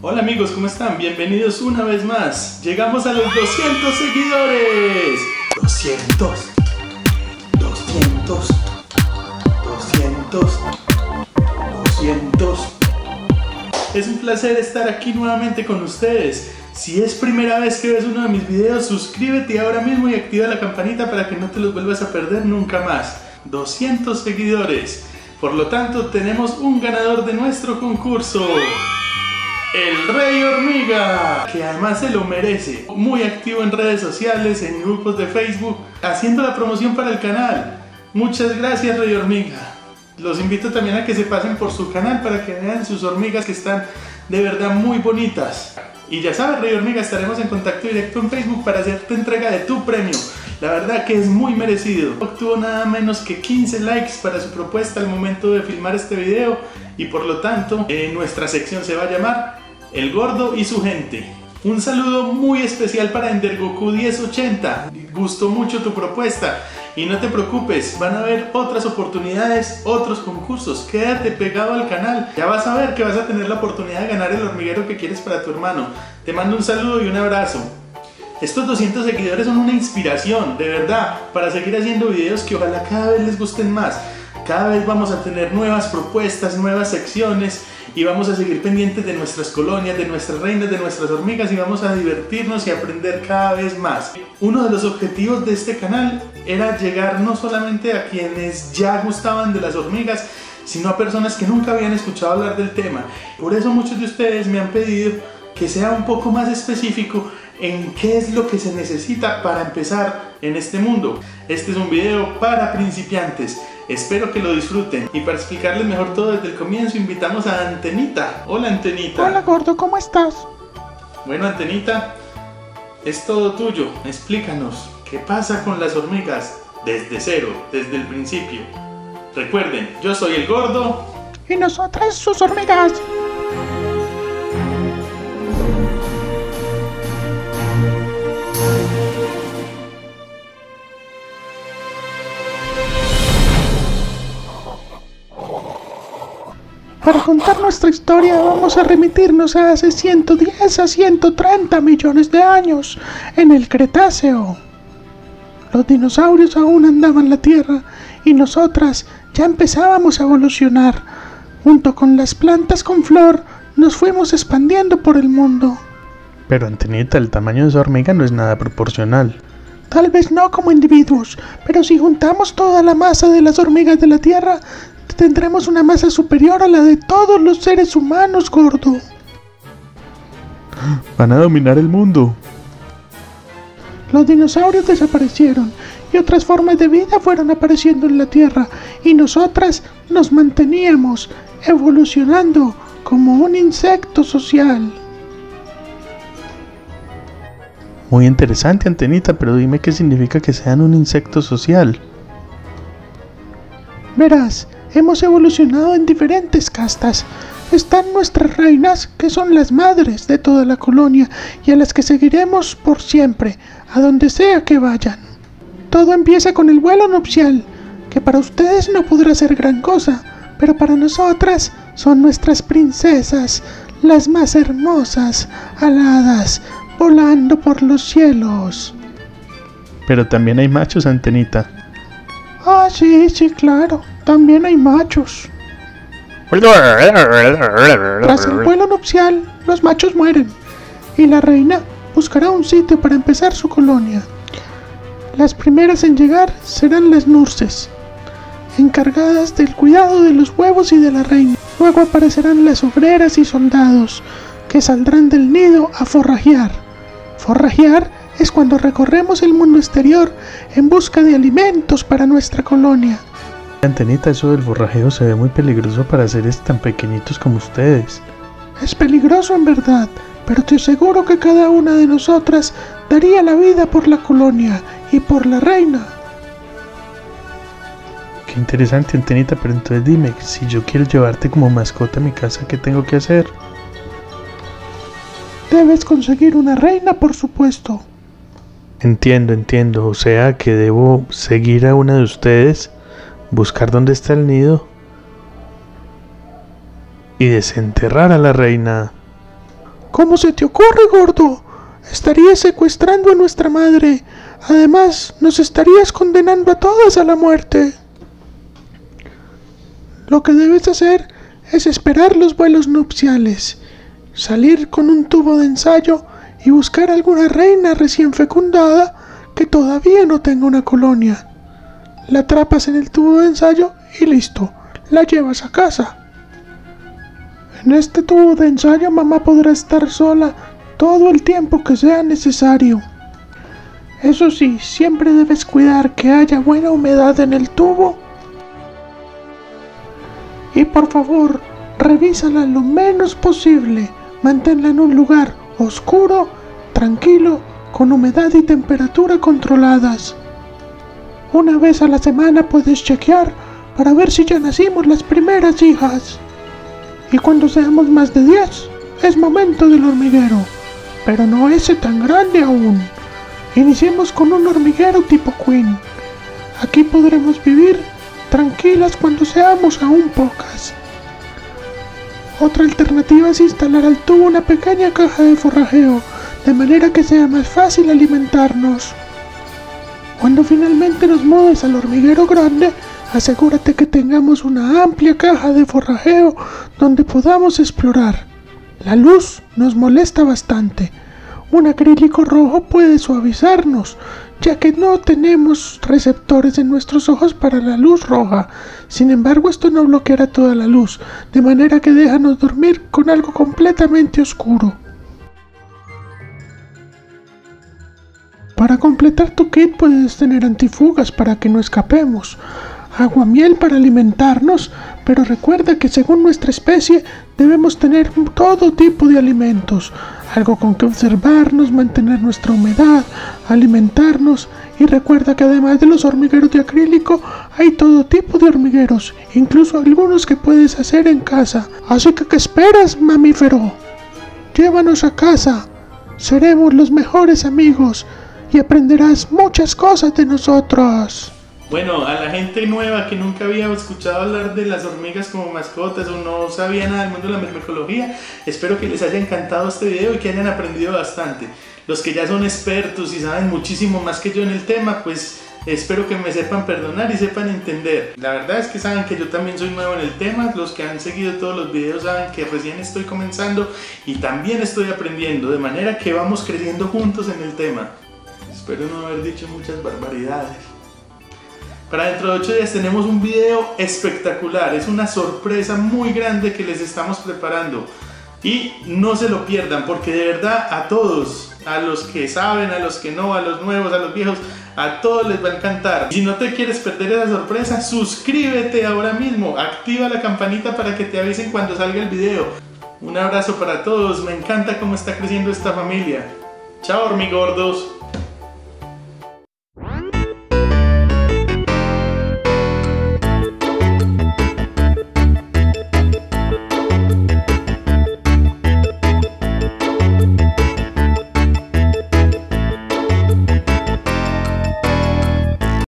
Hola amigos, ¿cómo están? Bienvenidos una vez más. Llegamos a los 200 seguidores. 200. 200. 200. 200. Es un placer estar aquí nuevamente con ustedes. Si es primera vez que ves uno de mis videos, suscríbete ahora mismo y activa la campanita para que no te los vuelvas a perder nunca más. 200 seguidores. Por lo tanto, tenemos un ganador de nuestro concurso. El Rey Hormiga, que además se lo merece. Muy activo en redes sociales, en grupos de Facebook, haciendo la promoción para el canal. Muchas gracias, Rey Hormiga. Los invito también a que se pasen por su canal para que vean sus hormigas, que están de verdad muy bonitas. Y ya sabes, Rey Hormiga, estaremos en contacto directo en Facebook para hacerte entrega de tu premio. La verdad que es muy merecido. Obtuvo nada menos que 15 likes para su propuesta al momento de filmar este video. Y por lo tanto, nuestra sección se va a llamar El Gordo y su gente. Un saludo muy especial para EnderGoku1080. Gustó mucho tu propuesta. Y no te preocupes, van a haber otras oportunidades, otros concursos. Quédate pegado al canal. Ya vas a ver que vas a tener la oportunidad de ganar el hormiguero que quieres para tu hermano. Te mando un saludo y un abrazo. Estos 200 seguidores son una inspiración, de verdad, para seguir haciendo videos que ojalá cada vez les gusten más. Cada vez vamos a tener nuevas propuestas, nuevas secciones, y vamos a seguir pendientes de nuestras colonias, de nuestras reinas, de nuestras hormigas, y vamos a divertirnos y aprender cada vez más. Uno de los objetivos de este canal era llegar no solamente a quienes ya gustaban de las hormigas, sino a personas que nunca habían escuchado hablar del tema. Por eso muchos de ustedes me han pedido que sea un poco más específico en qué es lo que se necesita para empezar en este mundo. Este es un video para principiantes, espero que lo disfruten. Y para explicarles mejor todo desde el comienzo, invitamos a Antenita. Hola Antenita. Hola gordo, ¿cómo estás? Bueno Antenita, es todo tuyo, explícanos qué pasa con las hormigas desde cero, desde el principio. Recuerden, yo soy el gordo y nosotras sus hormigas. Para contar nuestra historia vamos a remitirnos a hace 110 a 130 millones de años, en el Cretáceo. Los dinosaurios aún andaban en la Tierra y nosotras ya empezábamos a evolucionar. Junto con las plantas con flor nos fuimos expandiendo por el mundo. Pero Antenita, el tamaño de esa hormiga no es nada proporcional. Tal vez no como individuos, pero si juntamos toda la masa de las hormigas de la Tierra, tendremos una masa superior a la de todos los seres humanos, gordo. Van a dominar el mundo. Los dinosaurios desaparecieron y otras formas de vida fueron apareciendo en la Tierra, y nosotras nos manteníamos evolucionando como un insecto social. Muy interesante, Antenita, pero dime qué significa que sean un insecto social. Verás, hemos evolucionado en diferentes castas. Están nuestras reinas, que son las madres de toda la colonia y a las que seguiremos por siempre, a donde sea que vayan. Todo empieza con el vuelo nupcial, que para ustedes no podrá ser gran cosa, pero para nosotras son nuestras princesas, las más hermosas, aladas, volando por los cielos. Pero también hay machos, Antenita. Ah, sí, claro. También hay machos. Tras el vuelo nupcial, los machos mueren y la reina buscará un sitio para empezar su colonia. Las primeras en llegar serán las nurses, encargadas del cuidado de los huevos y de la reina. Luego aparecerán las obreras y soldados, que saldrán del nido a forrajear. Forrajear es cuando recorremos el mundo exterior en busca de alimentos para nuestra colonia. Antenita, eso del forrajeo se ve muy peligroso para seres tan pequeñitos como ustedes. Es peligroso en verdad, pero te aseguro que cada una de nosotras daría la vida por la colonia y por la reina. Qué interesante, Antenita, pero entonces dime, si yo quiero llevarte como mascota a mi casa, ¿qué tengo que hacer? Debes conseguir una reina, por supuesto. Entiendo, o sea que debo seguir a una de ustedes, buscar dónde está el nido y desenterrar a la reina. ¿Cómo se te ocurre, gordo? Estarías secuestrando a nuestra madre. Además, nos estarías condenando a todas a la muerte. Lo que debes hacer es esperar los vuelos nupciales, salir con un tubo de ensayo y buscar alguna reina recién fecundada que todavía no tenga una colonia. La atrapas en el tubo de ensayo y listo, la llevas a casa. En este tubo de ensayo mamá podrá estar sola todo el tiempo que sea necesario. Eso sí, siempre debes cuidar que haya buena humedad en el tubo. Y por favor, revísala lo menos posible. Manténla en un lugar oscuro, tranquilo, con humedad y temperatura controladas. Una vez a la semana puedes chequear para ver si ya nacimos las primeras hijas. Y cuando seamos más de 10, es momento del hormiguero. Pero no ese tan grande aún. Iniciemos con un hormiguero tipo Queen. Aquí podremos vivir tranquilas cuando seamos aún pocas. Otra alternativa es instalar al tubo una pequeña caja de forrajeo, de manera que sea más fácil alimentarnos. Cuando finalmente nos mudes al hormiguero grande, asegúrate que tengamos una amplia caja de forrajeo donde podamos explorar. La luz nos molesta bastante. Un acrílico rojo puede suavizarnos, ya que no tenemos receptores en nuestros ojos para la luz roja. Sin embargo, esto no bloqueará toda la luz, de manera que déjanos dormir con algo completamente oscuro. Para completar tu kit puedes tener antifugas para que no escapemos, aguamiel para alimentarnos, pero recuerda que según nuestra especie debemos tener todo tipo de alimentos, algo con que observarnos, mantener nuestra humedad, alimentarnos, y recuerda que además de los hormigueros de acrílico hay todo tipo de hormigueros, incluso algunos que puedes hacer en casa. Así que ¿qué esperas, mamífero? Llévanos a casa, seremos los mejores amigos y aprenderás muchas cosas de nosotros. Bueno, a la gente nueva que nunca había escuchado hablar de las hormigas como mascotas o no sabía nada del mundo de la mirmecología, espero que les haya encantado este video y que hayan aprendido bastante. Los que ya son expertos y saben muchísimo más que yo en el tema, pues espero que me sepan perdonar y sepan entender. La verdad es que saben que yo también soy nuevo en el tema. Los que han seguido todos los videos saben que recién estoy comenzando y también estoy aprendiendo, de manera que vamos creciendo juntos en el tema. Espero no haber dicho muchas barbaridades. Para dentro de 8 días tenemos un video espectacular, es una sorpresa muy grande que les estamos preparando y no se lo pierdan, porque de verdad a todos, a los que saben, a los que no, a los nuevos, a los viejos, a todos les va a encantar. Si no te quieres perder esa sorpresa, suscríbete ahora mismo, activa la campanita para que te avisen cuando salga el video. Un abrazo para todos, me encanta cómo está creciendo esta familia. Chao, hormigordos.